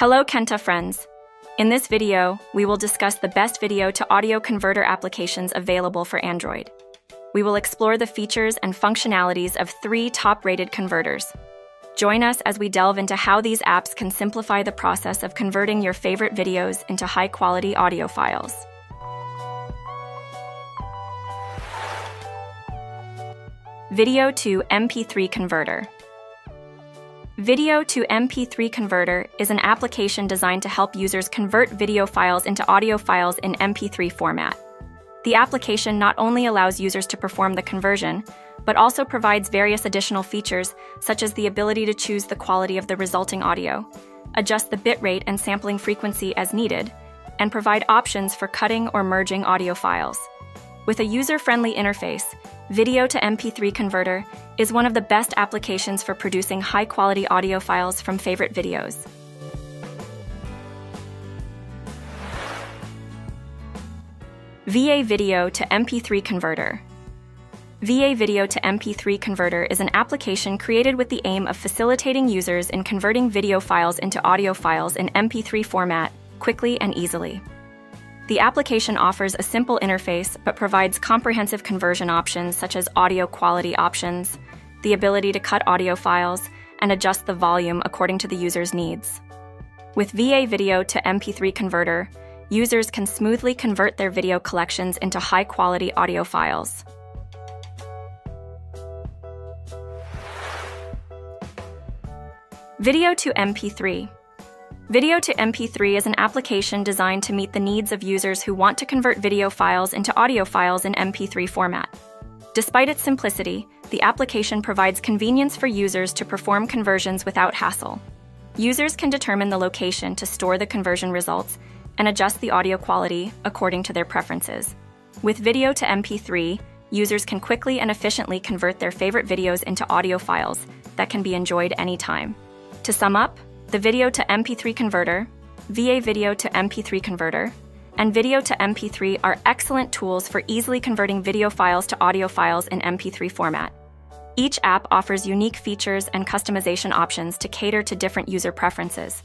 Hello Kenta friends! In this video, we will discuss the best video to audio converter applications available for Android. We will explore the features and functionalities of 3 top-rated converters. Join us as we delve into how these apps can simplify the process of converting your favorite videos into high-quality audio files. Video to MP3 Converter. Video to MP3 Converter is an application designed to help users convert video files into audio files in MP3 format. The application not only allows users to perform the conversion, but also provides various additional features, such as the ability to choose the quality of the resulting audio, adjust the bitrate and sampling frequency as needed, and provide options for cutting or merging audio files. With a user-friendly interface, Video to MP3 Converter is one of the best applications for producing high-quality audio files from favorite videos. VA Video to MP3 Converter. VA Video to MP3 Converter is an application created with the aim of facilitating users in converting video files into audio files in MP3 format quickly and easily. The application offers a simple interface but provides comprehensive conversion options such as audio quality options, the ability to cut audio files, and adjust the volume according to the user's needs. With VA Video to MP3 Converter, users can smoothly convert their video collections into high-quality audio files. Video to MP3. Video to MP3 is an application designed to meet the needs of users who want to convert video files into audio files in MP3 format. Despite its simplicity, the application provides convenience for users to perform conversions without hassle. Users can determine the location to store the conversion results and adjust the audio quality according to their preferences. With Video to MP3, users can quickly and efficiently convert their favorite videos into audio files that can be enjoyed anytime. To sum up, the Video to MP3 Converter, VA Video to MP3 Converter, and Video to MP3 are excellent tools for easily converting video files to audio files in MP3 format. Each app offers unique features and customization options to cater to different user preferences.